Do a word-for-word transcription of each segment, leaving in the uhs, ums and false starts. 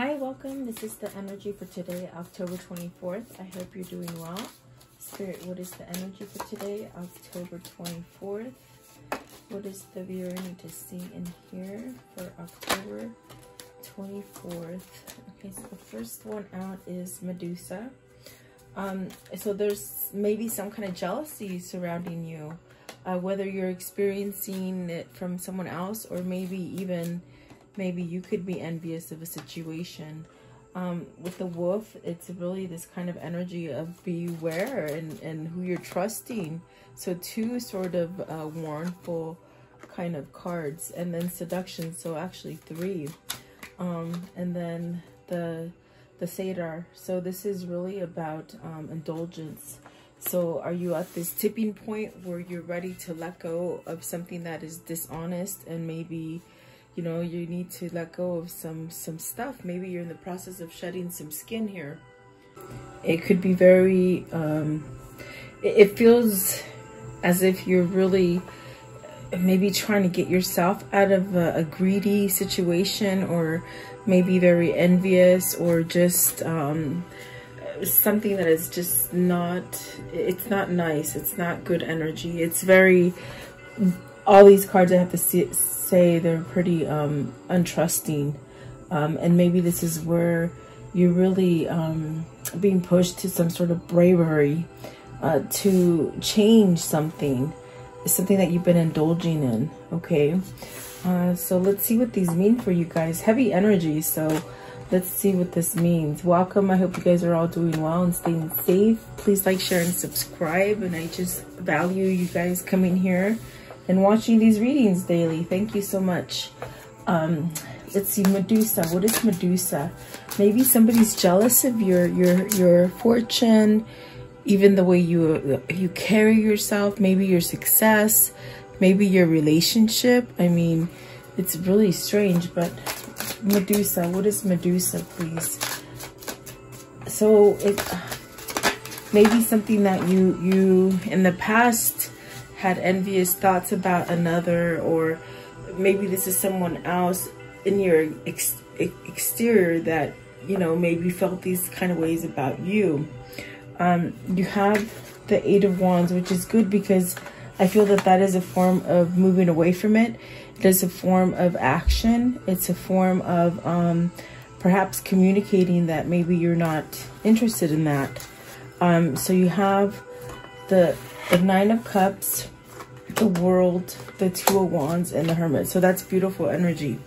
Hi, welcome. This is the energy for today, October twenty-fourth. I hope you're doing well. Spirit, what is the energy for today, October twenty-fourth? What does the viewer need to see and hear for October twenty-fourth? Okay, so the first one out is Medusa. Um, so there's maybe some kind of jealousy surrounding you, uh, whether you're experiencing it from someone else or maybe even Maybe you could be envious of a situation. Um, with the wolf, it's really this kind of energy of beware and, and who you're trusting. So two sort of uh, warnful kind of cards. And then seduction, so actually three. Um, and then the, the satyr. So this is really about um, indulgence. So are you at this tipping point where you're ready to let go of something that is dishonest and maybe... You know, you need to let go of some, some stuff. Maybe you're in the process of shedding some skin here. It could be very, um, it, it feels as if you're really maybe trying to get yourself out of a, a greedy situation, or maybe very envious, or just um, something that is just not, it's not nice. It's not good energy. It's very... All these cards, I have to see, say they're pretty um, untrusting. Um, and maybe this is where you're really um, being pushed to some sort of bravery uh, to change something. Something that you've been indulging in, okay? Uh, so let's see what these mean for you guys. Heavy energy, so let's see what this means. Welcome. I hope you guys are all doing well and staying safe. Please like, share, and subscribe. And I just value you guys coming here and watching these readings daily. Thank you so much. Um, let's see, Medusa. What is Medusa? Maybe somebody's jealous of your your your fortune, even the way you you carry yourself. Maybe your success. Maybe your relationship. I mean, it's really strange. But Medusa. What is Medusa, please? So it maybe something that you you in the past had envious thoughts about another, or maybe this is someone else in your ex exterior that, you know, maybe felt these kind of ways about you. Um, you have the Eight of Wands, which is good because I feel that that is a form of moving away from it. It is a form of action. It's a form of um, perhaps communicating that maybe you're not interested in that. Um, so you have the... The Nine of Cups, the World, the Two of Wands, and the Hermit. So that's beautiful energy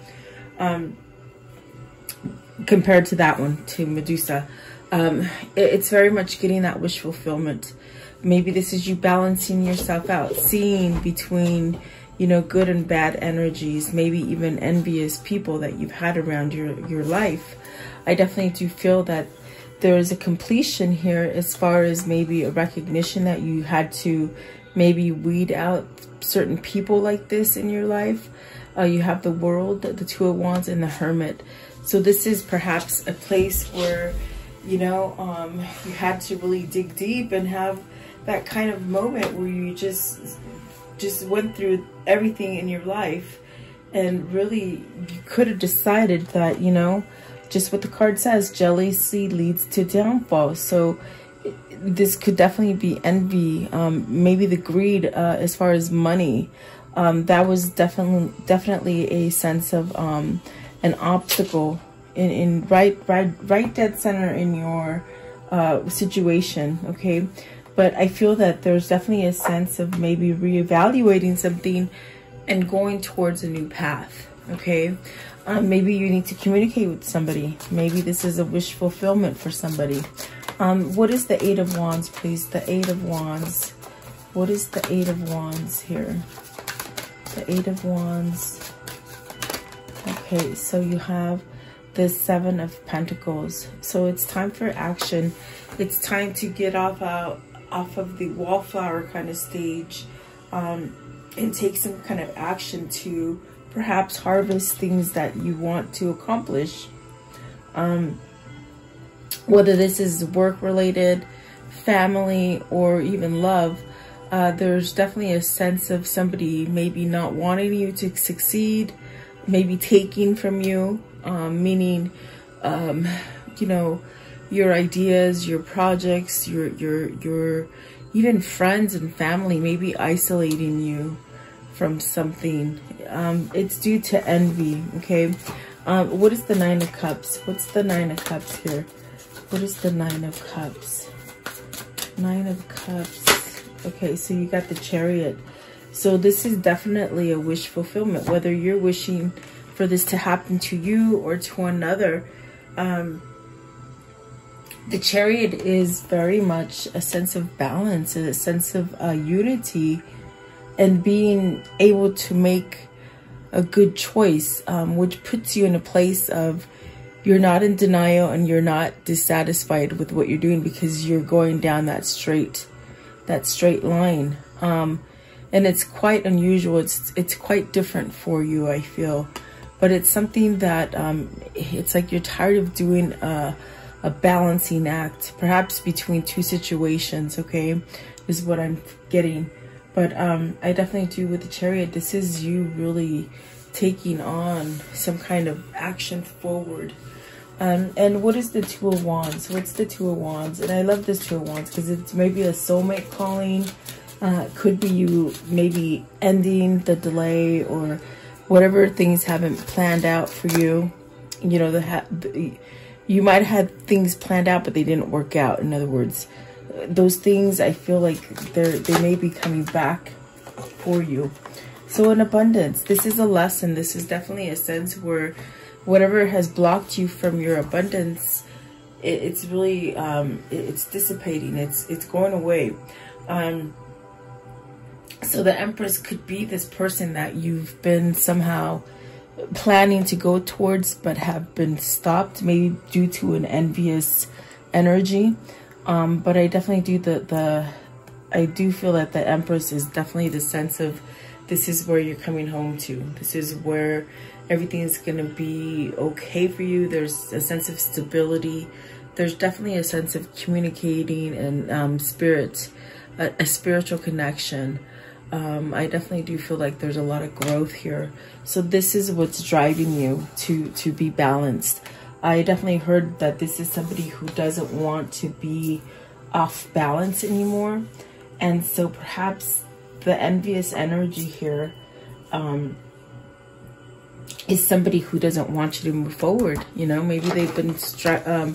um, compared to that one, to Medusa. Um, it, it's very much getting that wish fulfillment. Maybe this is you balancing yourself out, seeing between, you know, good and bad energies, maybe even envious people that you've had around your, your life. I definitely do feel that there is a completion here as far as maybe a recognition that you had to maybe weed out certain people like this in your life. Uh, you have the World, the Two of Wands, and the Hermit. So this is perhaps a place where, you know, um, you had to really dig deep and have that kind of moment where you just, just went through everything in your life and really you could have decided that, you know, just what the card says, jealousy leads to downfall. So this could definitely be envy, um, maybe the greed uh, as far as money. Um, that was definitely definitely a sense of um, an obstacle in, in right, right, right dead center in your uh, situation, okay? But I feel that there's definitely a sense of maybe reevaluating something and going towards a new path, okay? Um, maybe you need to communicate with somebody. Maybe this is a wish fulfillment for somebody. Um, what is the Eight of Wands, please? The Eight of Wands. What is the Eight of Wands here? The Eight of Wands. Okay, so you have the Seven of Pentacles. So it's time for action. It's time to get off, uh, off of the wallflower kind of stage um, and take some kind of action to... perhaps harvest things that you want to accomplish. Um, whether this is work-related, family, or even love, uh, there's definitely a sense of somebody maybe not wanting you to succeed, maybe taking from you, um, meaning um, you know, your ideas, your projects, your, your, your, even friends and family may be isolating you from something. Um, it's due to envy, okay? Um, what is the Nine of Cups? What's the Nine of Cups here? What is the Nine of Cups? Nine of Cups. Okay, so you got the Chariot. So this is definitely a wish fulfillment, whether you're wishing for this to happen to you or to another. Um, the Chariot is very much a sense of balance, a sense of uh, unity, and being able to make a good choice, um, which puts you in a place of you're not in denial and you're not dissatisfied with what you're doing, because you're going down that straight, that straight line. Um, And it's quite unusual. It's it's quite different for you, I feel, but it's something that um, it's like you're tired of doing a, a balancing act, perhaps between two situations. Okay, is what I'm getting. But um, I definitely do with the Chariot. This is you really taking on some kind of action forward. Um, and what is the Two of Wands? What's the Two of Wands? And I love this Two of Wands because it's maybe a soulmate calling. Uh, could be you maybe ending the delay or whatever things haven't planned out for you. You know, the, ha the you might have had things planned out, but they didn't work out. In other words, those things, I feel like they're, they may be coming back for you. So in abundance, this is a lesson. This is definitely a sense where whatever has blocked you from your abundance, it, it's really, um, it, it's dissipating. It's, it's going away. Um, So the Empress could be this person that you've been somehow planning to go towards, but have been stopped, maybe due to an envious energy. Um, but I definitely do the, the, I do feel that the Empress is definitely the sense of, this is where you're coming home to. This is where everything is going to be okay for you. There's a sense of stability. There's definitely a sense of communicating and um, spirit, a, a spiritual connection. Um, I definitely do feel like there's a lot of growth here. So this is what's driving you to, to be balanced. I definitely heard that this is somebody who doesn't want to be off balance anymore. And so perhaps the envious energy here um, is somebody who doesn't want you to move forward. You know, maybe they've been, um,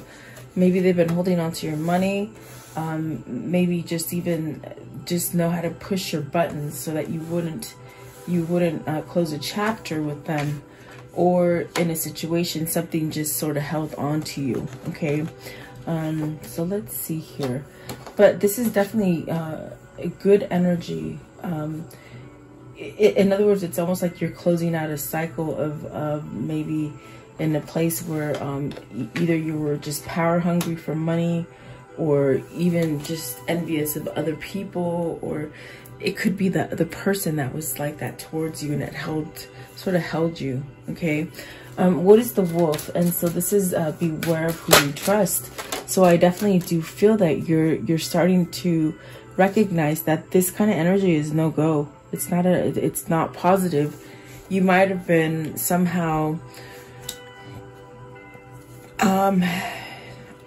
maybe they've been holding on to your money. Um, maybe just even just know how to push your buttons so that you wouldn't you wouldn't uh, close a chapter with them, or in a situation something just sort of held on to you. Okay, um, so let's see here, but this is definitely uh, a good energy. Um, it, in other words, it's almost like you're closing out a cycle of, of maybe in a place where um, either you were just power hungry for money, or even just envious of other people, or it could be the, the person that was like that towards you and it held, sort of held you, okay? Um, what is the Wolf? And so this is uh, beware of who you trust. So I definitely do feel that you're you're starting to recognize that this kind of energy is no go. It's not a, it's not positive. You might have been somehow, um,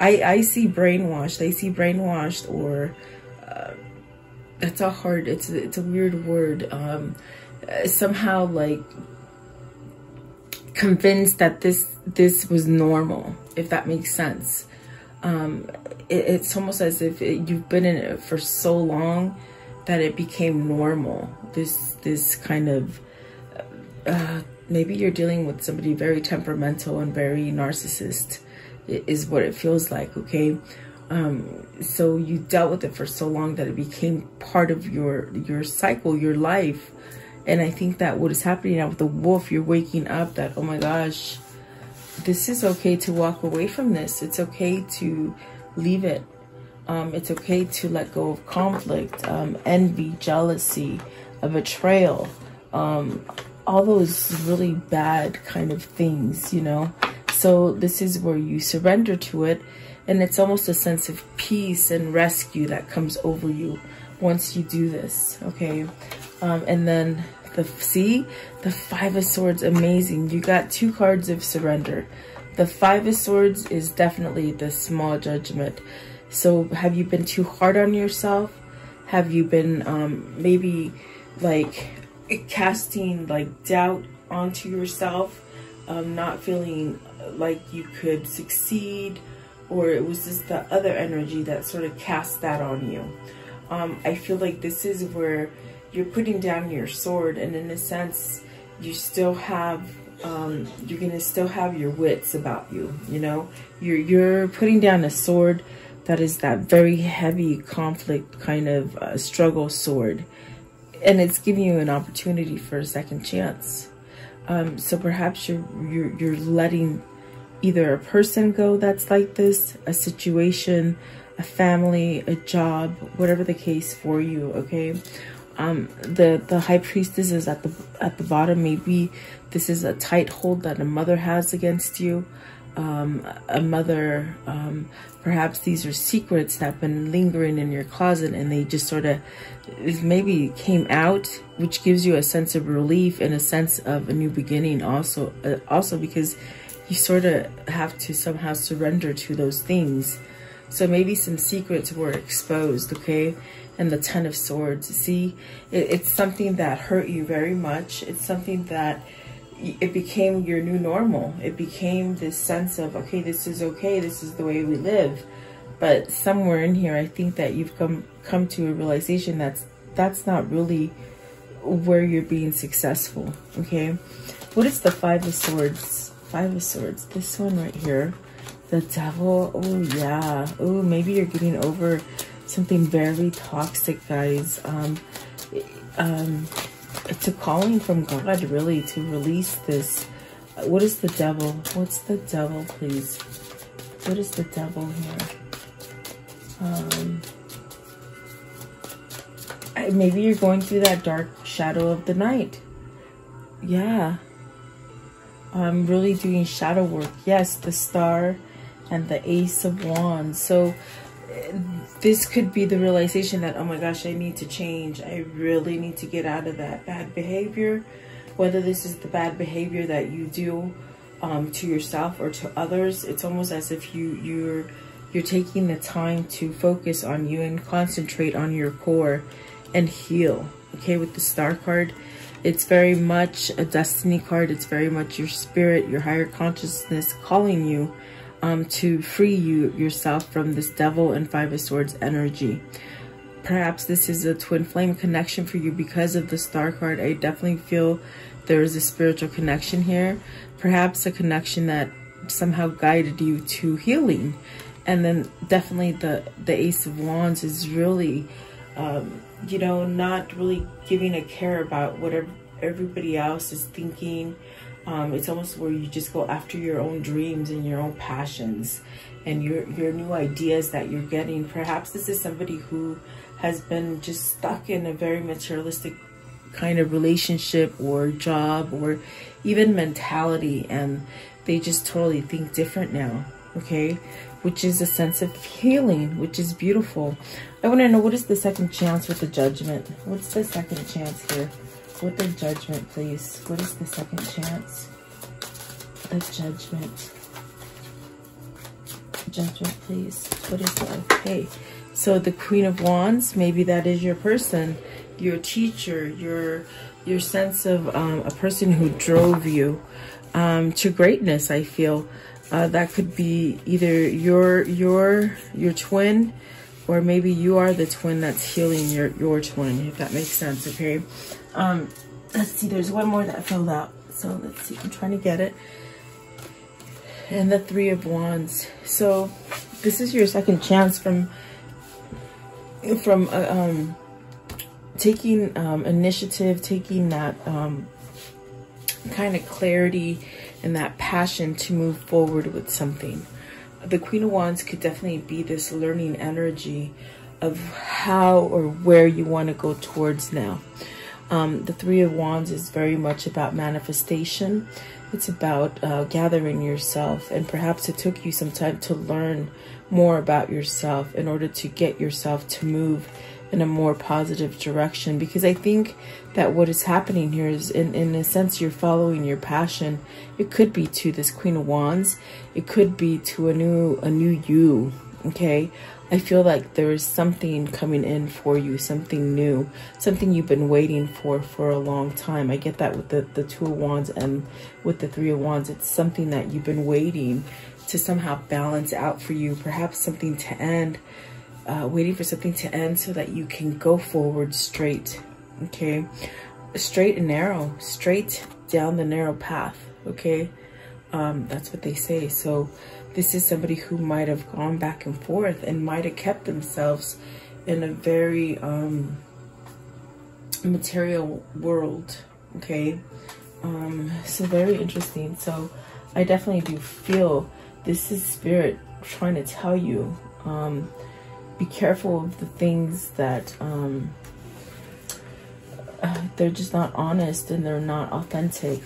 I, I see brainwashed. I see brainwashed, or uh, that's a hard, it's, it's a weird word. Um, somehow like convinced that this, this was normal, if that makes sense. Um, it, it's almost as if it, you've been in it for so long that it became normal. This, this kind of, uh, maybe you're dealing with somebody very temperamental and very narcissist. Is what it feels like, okay? Um, so you dealt with it for so long that it became part of your your cycle, your life. And I think that what is happening now with the Wolf, you're waking up that, oh my gosh, this is okay to walk away from this. It's okay to leave it. Um, it's okay to let go of conflict, um, envy, jealousy, a betrayal, um, all those really bad kind of things, you know? So this is where you surrender to it, and it's almost a sense of peace and rescue that comes over you once you do this, okay? Um, and then, the see, the Five of Swords, amazing. You got two cards of surrender. The Five of Swords is definitely the small judgment. So have you been too hard on yourself? Have you been um, maybe like casting like doubt onto yourself? Um, not feeling like you could succeed, or it was just the other energy that sort of cast that on you. Um, I feel like this is where you're putting down your sword, and in a sense, you still have, um, you're gonna still have your wits about you, you know? You're, you're putting down a sword that is that very heavy conflict kind of uh, struggle sword, and it's giving you an opportunity for a second chance. Um, so perhaps you're, you're, you're letting either a person go that's like this, a situation, a family, a job, whatever the case for you, okay? Um, the, the High Priestess is at the, at the bottom. Maybe this is a tight hold that a mother has against you. Um, a mother, um, perhaps these are secrets that have been lingering in your closet, and they just sort of maybe came out, which gives you a sense of relief and a sense of a new beginning also, uh, also because you sort of have to somehow surrender to those things. So maybe some secrets were exposed, okay? And the Ten of Swords, see, it, it's something that hurt you very much. It's something that it became your new normal. It became this sense of, okay, this is okay, this is the way we live. But somewhere in here, I think that you've come come to a realization that's that's not really where you're being successful, okay? What is the Five of Swords? Five of Swords, this one right here. The Devil, oh yeah. Oh, maybe you're getting over something very toxic, guys. Um, um... It's a calling from God, really, to release this. What is the Devil? What's the Devil, please? What is the Devil here? Um, I, maybe you're going through that dark shadow of the night. Yeah. I'm really doing shadow work. Yes, the Star and the Ace of Wands. So this could be the realization that, oh my gosh, I need to change. I really need to get out of that bad behavior. Whether this is the bad behavior that you do um, to yourself or to others, it's almost as if you, you're, you're taking the time to focus on you and concentrate on your core and heal. Okay, with the Star card, it's very much a destiny card. It's very much your spirit, your higher consciousness calling you Um, to free you yourself from this Devil and Five of Swords energy. Perhaps this is a twin flame connection for you because of the Star card. I definitely feel there is a spiritual connection here. Perhaps a connection that somehow guided you to healing. And then definitely the, the Ace of Wands is really, um, you know, not really giving a care about what everybody else is thinking. Um, it's almost where you just go after your own dreams and your own passions and your, your new ideas that you're getting. Perhaps this is somebody who has been just stuck in a very materialistic kind of relationship or job or even mentality, and they just totally think different now, okay? Which is a sense of healing, which is beautiful. I want to know, what is the second chance with the Judgment? What's the second chance here? With the Judgment, please. What is the second chance? The Judgment. Judgment, please. What is that? Okay. So the Queen of Wands, maybe that is your person, your teacher, your your sense of um, a person who drove you um, to greatness, I feel. Uh, that could be either your your your twin, or maybe you are the twin that's healing your, your twin, if that makes sense, okay? Um, let's see, there's one more that filled out. So let's see, I'm trying to get it. And the Three of Wands. So this is your second chance from, from uh, um, taking um, initiative, taking that um, kind of clarity and that passion to move forward with something. The Queen of Wands could definitely be this learning energy of how or where you want to go towards now. Um, the Three of Wands is very much about manifestation. It's about uh, gathering yourself, and perhaps it took you some time to learn more about yourself in order to get yourself to move in a more positive direction, because I think that what is happening here is, in, in a sense, you're following your passion. It could be to this Queen of Wands. It could be to a new, a new you, okay? I feel like there is something coming in for you, something new, something you've been waiting for for a long time. I get that with the, the Two of Wands and with the Three of Wands. It's something that you've been waiting to somehow balance out for you, perhaps something to end, uh, waiting for something to end so that you can go forward straight, okay? Straight and narrow, straight down the narrow path, okay? Um, that's what they say. So this is somebody who might have gone back and forth and might have kept themselves in a very um, material world, okay? Um, so very interesting. So I definitely do feel this is spirit trying to tell you, um, be careful of the things that um, uh, they're just not honest and they're not authentic.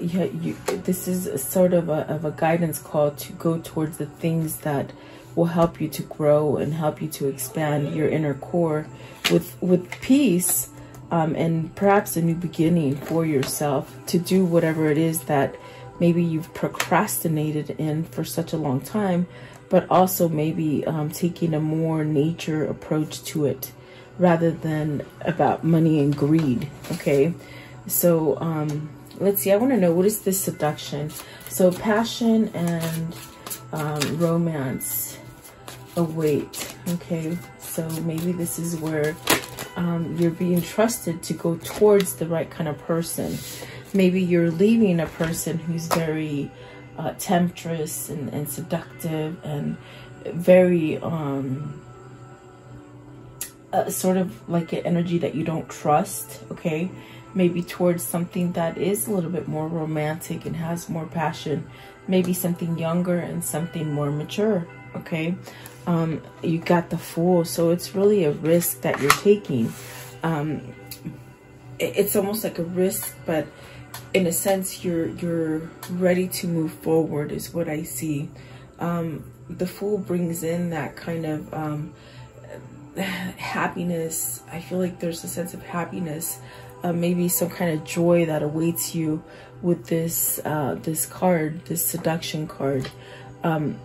Yeah, you, this is a sort of a, of a guidance call to go towards the things that will help you to grow and help you to expand your inner core with with peace, um, and perhaps a new beginning for yourself to do whatever it is that maybe you've procrastinated in for such a long time, but also maybe um, taking a more nature approach to it rather than about money and greed, okay? So, um... let's see, I want to know, what is this seduction? So passion and um, romance await, okay? So maybe this is where um, you're being trusted to go towards the right kind of person. Maybe you're leaving a person who's very uh, temptress and, and seductive and very um, uh, sort of like an energy that you don't trust, okay? Maybe towards something that is a little bit more romantic and has more passion, maybe something younger and something more mature, okay? Um, you got the Fool, so it's really a risk that you're taking. Um, it's almost like a risk, but in a sense, you're, you're ready to move forward is what I see. Um, the Fool brings in that kind of um, happiness. I feel like there's a sense of happiness. Uh, maybe some kind of joy that awaits you with this uh, this card, this seduction card. Um,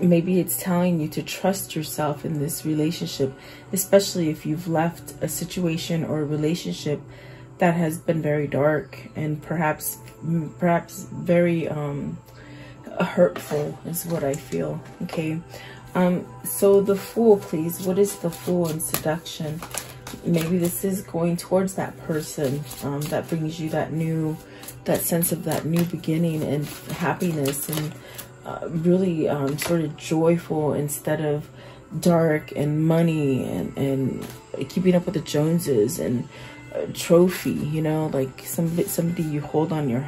maybe it's telling you to trust yourself in this relationship, especially if you've left a situation or a relationship that has been very dark and perhaps perhaps very um, hurtful is what I feel, okay? Um, so the Fool, please. What is the Fool in seduction? Maybe this is going towards that person um, that brings you that new, that sense of that new beginning and happiness and uh, really um, sort of joyful instead of dark and money and, and keeping up with the Joneses and a trophy, you know, like somebody, somebody you hold on your,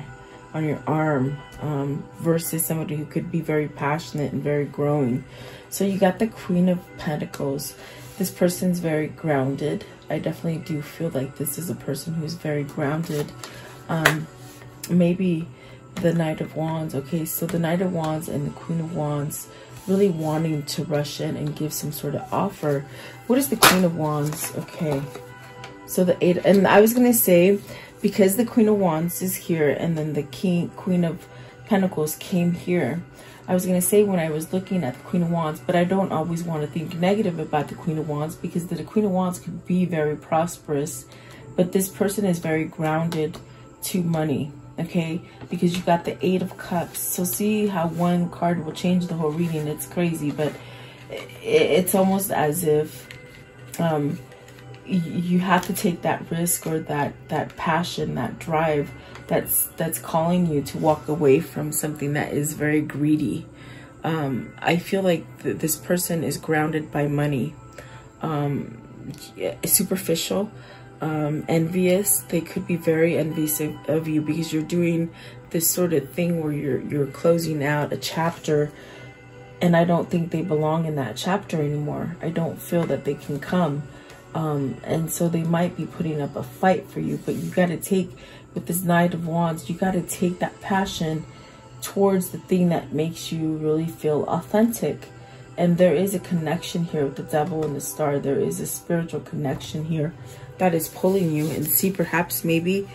on your arm um, versus somebody who could be very passionate and very growing. So you got the Queen of Pentacles. This person's very grounded. I definitely do feel like this is a person who's very grounded. Um, maybe the Knight of Wands. Okay, so the Knight of Wands and the Queen of Wands really wanting to rush in and give some sort of offer. What is the Queen of Wands? Okay, so the Eight. And I was going to say, because the Queen of Wands is here and then the King, Queen of Pentacles came here. I was going to say when I was looking at the Queen of Wands, but I don't always want to think negative about the Queen of Wands because the Queen of Wands could be very prosperous, but this person is very grounded to money, okay? Because you got the Eight of Cups. So see how one card will change the whole reading. It's crazy, but it's almost as if um, you have to take that risk or that, that passion, that drive, that's that's calling you to walk away from something that is very greedy. Um, I feel like th this person is grounded by money, um, superficial, um, envious. They could be very envious of, of you because you're doing this sort of thing where you're you're closing out a chapter, and I don't think they belong in that chapter anymore. I don't feel that they can come, um, and so they might be putting up a fight for you. But you got to take. With this Knight of Wands, you got to take that passion towards the thing that makes you really feel authentic. And there is a connection here with the devil and the star. There is a spiritual connection here that is pulling you. And see, perhaps maybe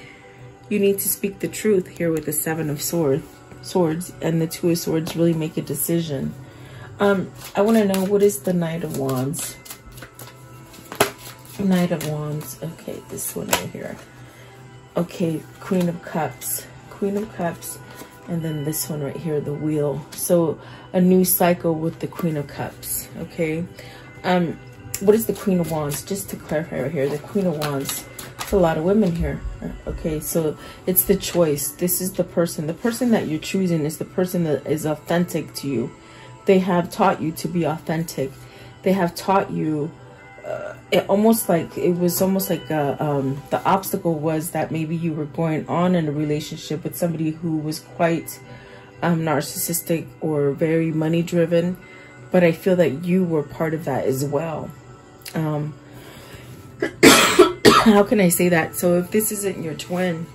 you need to speak the truth here with the Seven of Swords. Swords and the Two of Swords really make a decision. Um, I want to know, what is the Knight of Wands? Knight of Wands. Okay, this one right here. Okay, Queen of Cups. Queen of Cups. And then this one right here, the Wheel. So a new cycle with the Queen of Cups. Okay. Um, what is the Queen of Wands? Just to clarify right here, the Queen of Wands. It's a lot of women here. Okay, so it's the choice. This is the person. The person that you're choosing is the person that is authentic to you. They have taught you to be authentic. They have taught you. Uh, it almost like it was almost like a, um, the obstacle was that maybe you were going on in a relationship with somebody who was quite um, narcissistic or very money driven, but I feel that you were part of that as well. Um, how can I say that? So if this isn't your twin,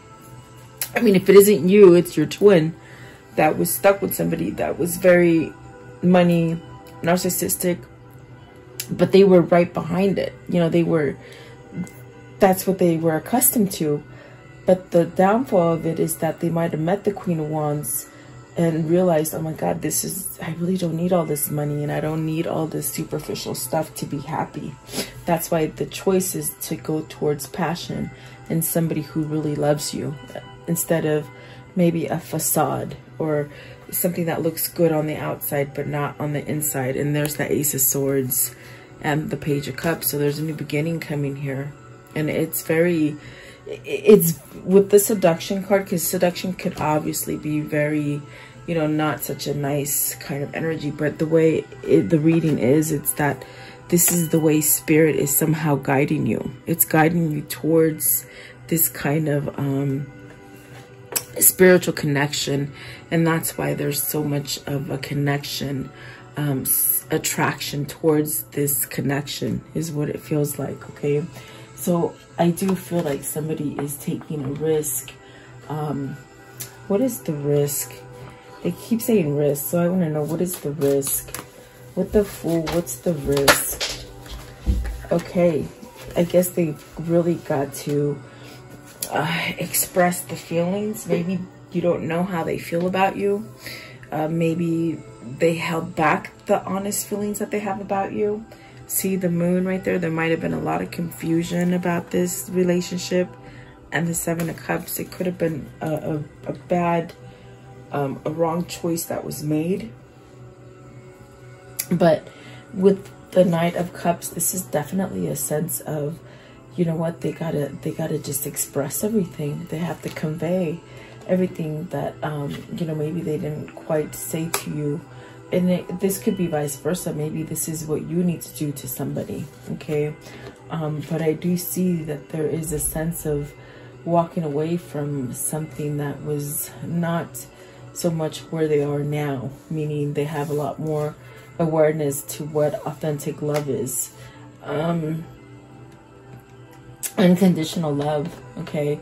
I mean, if it isn't you, it's your twin that was stuck with somebody that was very money narcissistic. But they were right behind it. You know, they were, that's what they were accustomed to. But the downfall of it is that they might have met the Queen of Wands and realized, oh my God, this is, I really don't need all this money and I don't need all this superficial stuff to be happy. That's why the choice is to go towards passion and somebody who really loves you instead of maybe a facade or something that looks good on the outside but not on the inside. And there's the Ace of Swords and the Page of Cups. So there's a new beginning coming here, and it's very, it's with the Seduction card, because seduction could obviously be very, you know, not such a nice kind of energy, but the way it, the reading is, it's that this is the way spirit is somehow guiding you. It's guiding you towards this kind of um spiritual connection, and that's why there's so much of a connection, um, attraction towards this connection is what it feels like. Okay, so I do feel like somebody is taking a risk. Um, what is the risk? They keep saying risk, so I want to know, what is the risk? What the fool? What's the risk? Okay, I guess they really got to Uh, express the feelings. Maybe you don't know how they feel about you. Uh, maybe they held back the honest feelings that they have about you. See the Moon right there? There might have been a lot of confusion about this relationship. And the Seven of Cups, it could have been a, a, a bad, um, a wrong choice that was made. But with the Knight of Cups, this is definitely a sense of, you know what, they gotta they gotta just express everything. They have to convey everything that um you know, maybe they didn't quite say to you. And it, this could be vice versa. Maybe this is what you need to do to somebody. Okay, um but I do see that there is a sense of walking away from something that was not so much where they are now, meaning they have a lot more awareness to what authentic love is. um Unconditional love. Okay,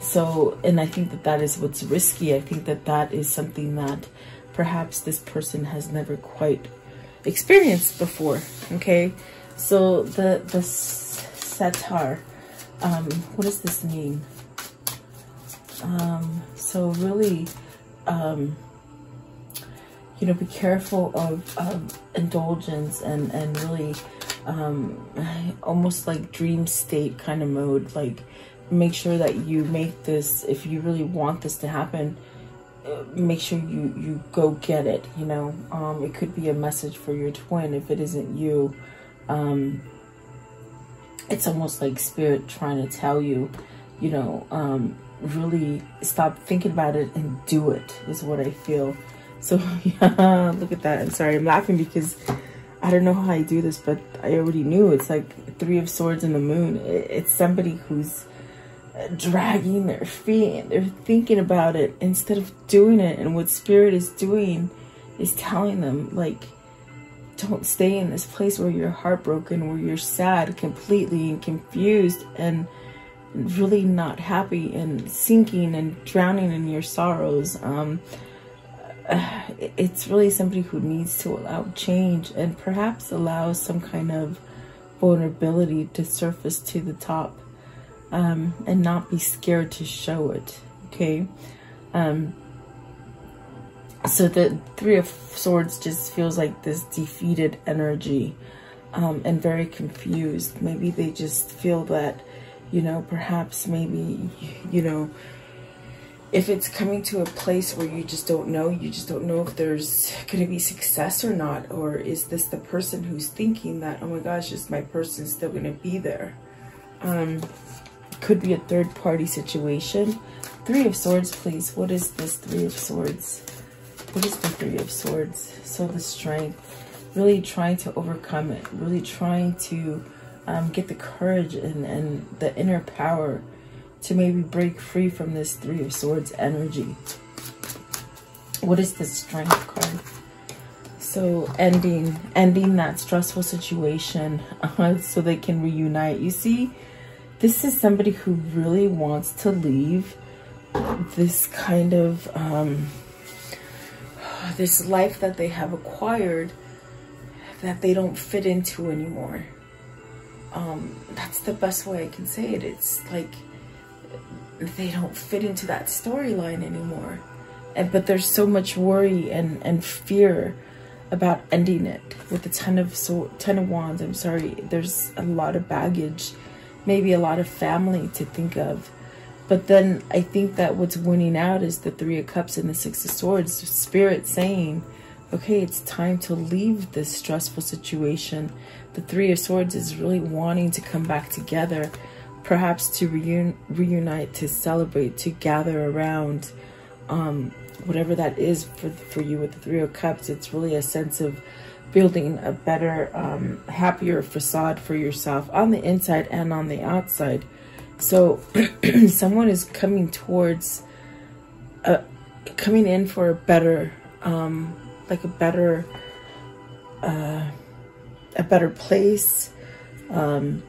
so, and I think that that is what's risky. I think that that is something that perhaps this person has never quite experienced before. Okay, so the the satyr, um what does this mean? Um so really, um you know, be careful of, of indulgence and and really um almost like dream state kind of mode. Like, make sure that you make this, if you really want this to happen, make sure you you go get it, you know. Um it could be a message for your twin if it isn't you. Um it's almost like spirit trying to tell you, you know, um really stop thinking about it and do it, is what I feel. So yeah, look at that. I'm sorry, I'm laughing because I don't know how I do this, but I already knew. It's like Three of Swords and the Moon. It's somebody who's dragging their feet and they're thinking about it instead of doing it. And what spirit is doing is telling them, like, don't stay in this place where you're heartbroken, where you're sad completely and confused and really not happy and sinking and drowning in your sorrows. Um, uh, it's really somebody who needs to allow change and perhaps allow some kind of vulnerability to surface to the top, um, and not be scared to show it, okay? Um, so the Three of Swords just feels like this defeated energy, um, and very confused. Maybe they just feel that, you know, perhaps maybe, you know, if it's coming to a place where you just don't know, you just don't know if there's going to be success or not, or is this the person who's thinking that, oh my gosh, is my person still going to be there? Um, could be a third party situation. Three of Swords, please. What is this Three of Swords? What is the Three of Swords? So the strength, really trying to overcome it, really trying to um, get the courage and, and the inner power to maybe break free from this Three of Swords energy. What is the Strength card? So ending, ending that stressful situation uh, so they can reunite. You see, this is somebody who really wants to leave this kind of, um, this life that they have acquired that they don't fit into anymore. Um, that's the best way I can say it. It's like, they don't fit into that storyline anymore, and but there's so much worry and and fear about ending it. With the ten of so ten of wands, I'm sorry, there's a lot of baggage, maybe a lot of family to think of. But then I think that what's winning out is the Three of Cups and the Six of Swords, spirit saying, okay, it's time to leave this stressful situation. The Three of Swords is really wanting to come back together, perhaps to reun reunite, to celebrate, to gather around, um, whatever that is for, for you. With the Three of Cups, it's really a sense of building a better, um, happier facade for yourself on the inside and on the outside. So someone is coming towards, a, coming in for a better, um, like a better, uh, a better place, um,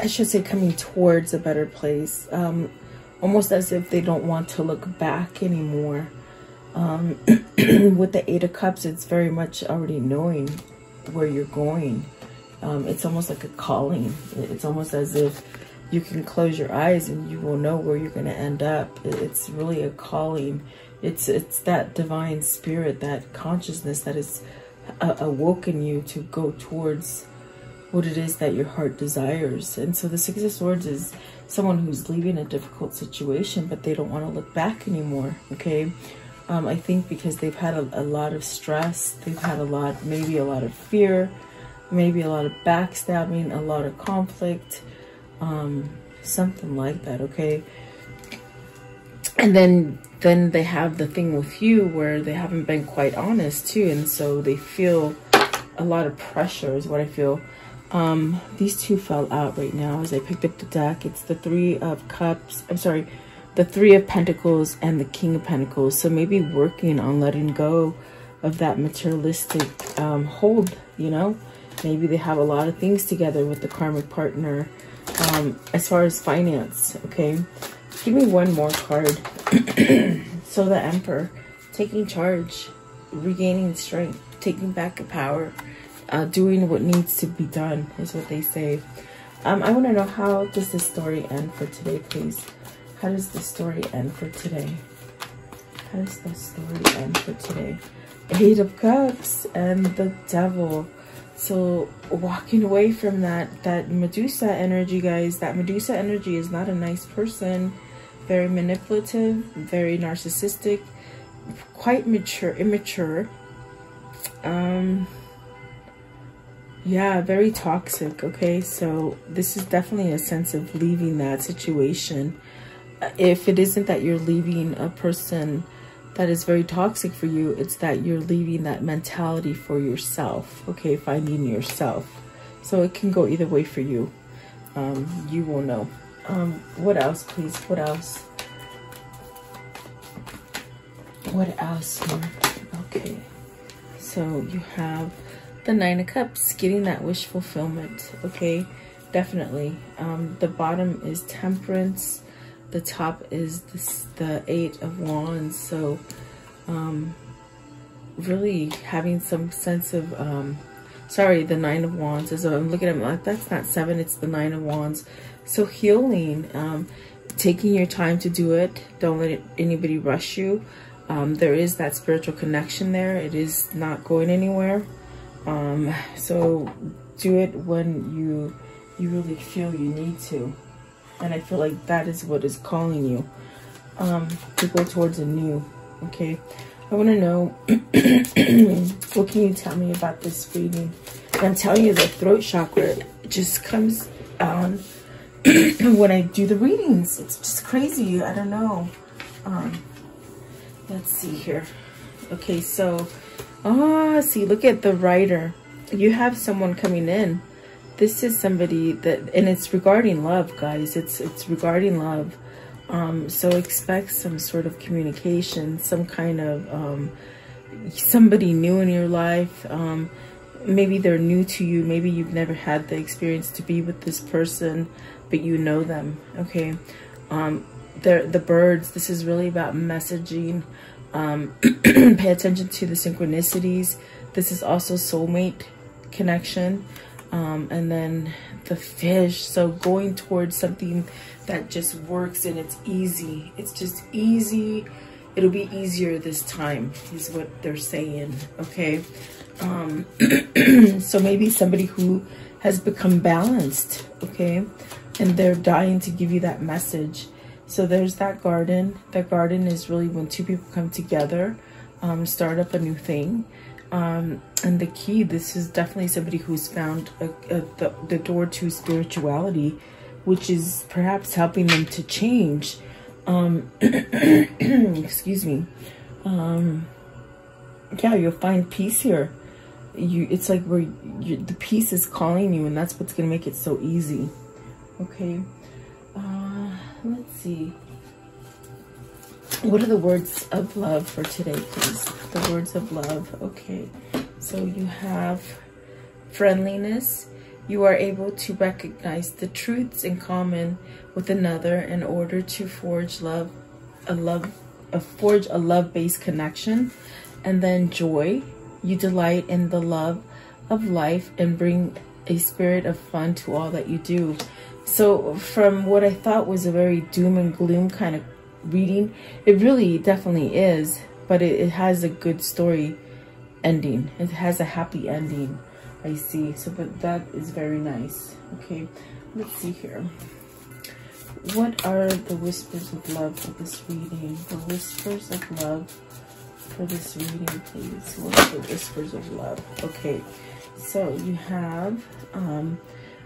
I should say coming towards a better place, um, almost as if they don't want to look back anymore. Um, with the Eight of Cups, it's very much already knowing where you're going. Um, it's almost like a calling. It's almost as if you can close your eyes and you will know where you're going to end up. It's really a calling. It's, it's that divine spirit, that consciousness that has uh, awoken you to go towards what it is that your heart desires. And so the Six of Swords is someone who's leaving a difficult situation, but they don't want to look back anymore, okay? Um, I think because they've had a, a lot of stress, they've had a lot, maybe a lot of fear, maybe a lot of backstabbing, a lot of conflict, um, something like that, okay? And then, then they have the thing with you where they haven't been quite honest too, and so they feel a lot of pressure is what I feel. Um, these two fell out right now as I picked up the deck. It's the Three of Cups, I'm sorry, the Three of Pentacles and the King of Pentacles. So maybe working on letting go of that materialistic um, hold, you know? Maybe they have a lot of things together with the karmic partner, um, as far as finance, okay? Give me one more card. So the Emperor, taking charge, regaining strength, taking back the power. Uh, doing what needs to be done is what they say. Um, I want to know, how does this story end for today, please? How does the story end for today? How does the story end for today? Eight of Cups and the Devil. So walking away from that, that Medusa energy, guys. That Medusa energy is not a nice person. Very manipulative, very narcissistic, quite mature, immature. Um... Yeah, very toxic, okay? So this is definitely a sense of leaving that situation. If it isn't that you're leaving a person that is very toxic for you, it's that you're leaving that mentality for yourself, okay? Finding yourself. So it can go either way for you. Um, you will know. Um, what else, please? What else? What else here? Okay. So you have the Nine of Cups, getting that wish fulfillment, okay? Definitely. Um, the bottom is Temperance. The top is this, the Eight of Wands. So um, really having some sense of, um, sorry, the Nine of Wands. As I'm looking at it, like, that's not seven, it's the Nine of Wands. So healing, um, taking your time to do it. Don't let it, anybody rush you. Um, there is that spiritual connection there. It is not going anywhere. Um, so do it when you, you really feel you need to. And I feel like that is what is calling you um, to go towards a new, okay? I want to know, what can you tell me about this reading? I'm telling you, the throat chakra just comes on when I do the readings. It's just crazy. I don't know. Um, let's see here. Okay, so, ah, see, look at the Rider. You have someone coming in. This is somebody that, and it's regarding love, guys. It's, it's regarding love. Um, so expect some sort of communication, some kind of, um, somebody new in your life. Um, maybe they're new to you. Maybe you've never had the experience to be with this person, but you know them. Okay. Um, they're the birds. This is really about messaging. Um, pay attention to the synchronicities. This is also soulmate connection. Um, and then the Fish. So going towards something that just works and it's easy. It's just easy. It'll be easier this time is what they're saying. Okay. Um, so maybe somebody who has become balanced. Okay. And they're dying to give you that message. So there's that Garden. The Garden is really when two people come together, um, start up a new thing. Um, and the Key, this is definitely somebody who's found a, a, the, the door to spirituality, which is perhaps helping them to change. Um, excuse me. Um, yeah, you'll find peace here. You, it's like where you, the peace is calling you, and that's what's going to make it so easy. Okay. Uh, let's see. What are the words of love for today, please? The words of love. Okay. So you have friendliness. You are able to recognize the truths in common with another in order to forge love, a love, a forge a love-based connection. And then joy. You delight in the love of life and bring a spirit of fun to all that you do. So from what I thought was a very doom and gloom kind of reading, it really definitely is, but it, it has a good story ending. It has a happy ending, I see. So but that is very nice. Okay, let's see here. What are the whispers of love for this reading? The whispers of love for this reading, please. What are the whispers of love? Okay, so you have um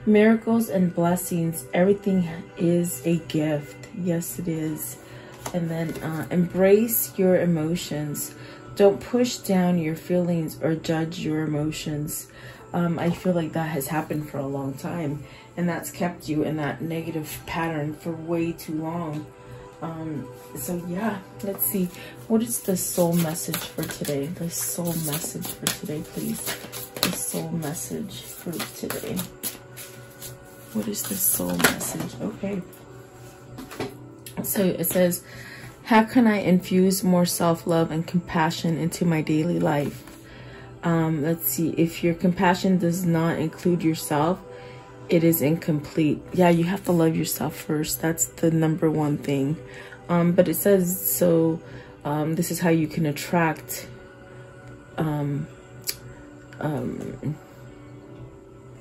miracles and blessings. Everything is a gift. Yes, it is. And then uh, embrace your emotions. Don't push down your feelings or judge your emotions. Um, I feel like that has happened for a long time, and that's kept you in that negative pattern for way too long. Um, so yeah, let's see. What is the soul message for today? The soul message for today, please. The soul message for today. What is the soul message? Okay. So it says, how can I infuse more self-love and compassion into my daily life? Um, let's see. If your compassion does not include yourself, it is incomplete. Yeah, you have to love yourself first. That's the number one thing. Um, but it says, so um, this is how you can attract um, um,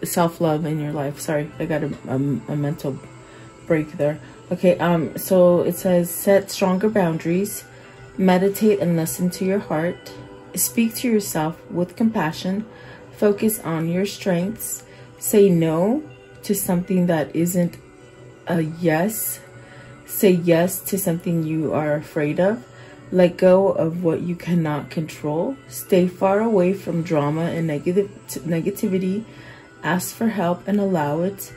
self-love in your life. Sorry, I got a, a, a mental break there. Okay, um, so it says, set stronger boundaries, meditate and listen to your heart, speak to yourself with compassion, focus on your strengths, say no to something that isn't a yes, say yes to something you are afraid of, let go of what you cannot control, stay far away from drama and negative negativity, ask for help and allow it,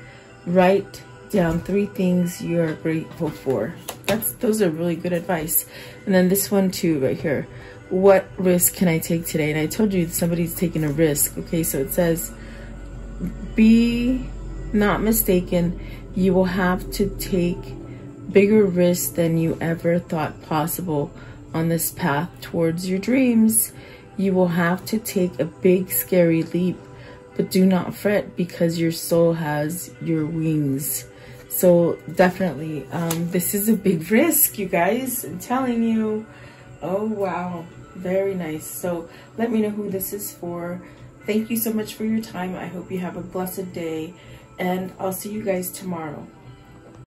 write down three things you are grateful for. That's, those are really good advice. And then this one too, right here. What risk can I take today? And I told you somebody's taking a risk. Okay, so it says, be not mistaken. You will have to take bigger risks than you ever thought possible on this path towards your dreams. You will have to take a big, scary leap, but do not fret because your soul has your wings. So definitely, um, this is a big risk, you guys, I'm telling you. Oh, wow. Very nice. So let me know who this is for. Thank you so much for your time. I hope you have a blessed day, and I'll see you guys tomorrow.